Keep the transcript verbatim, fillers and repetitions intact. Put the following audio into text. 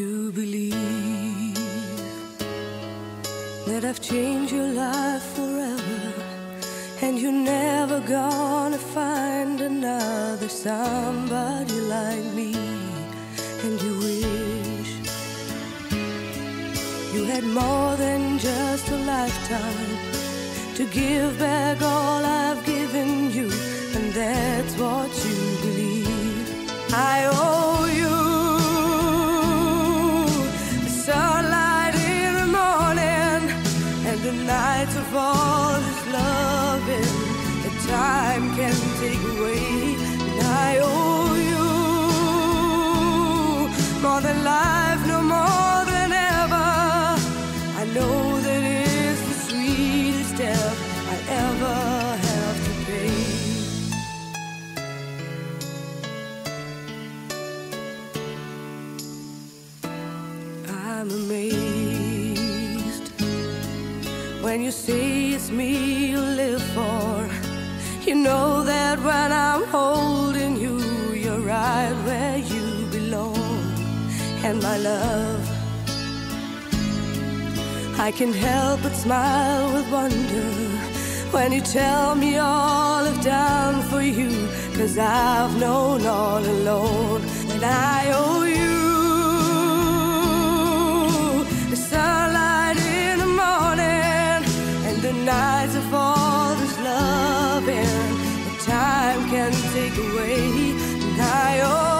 You believe that I've changed your life forever, and you're never gonna find another somebody like me. And you wish you had more than just a lifetime to give back all I've given you, and that's what you believe. I owe you. The nights of all this loving that time can take away, and I owe you more than life, no more than ever. I know that it's the sweetest debt I ever have to pay. I'm amazed when you say it's me you live for. You know that when I'm holding you, you're right where you belong. And my love, I can't help but smile with wonder when you tell me all I've done for you, 'cause I've known all alone that I owe you. Nights of all this love and the time can take away, and I owe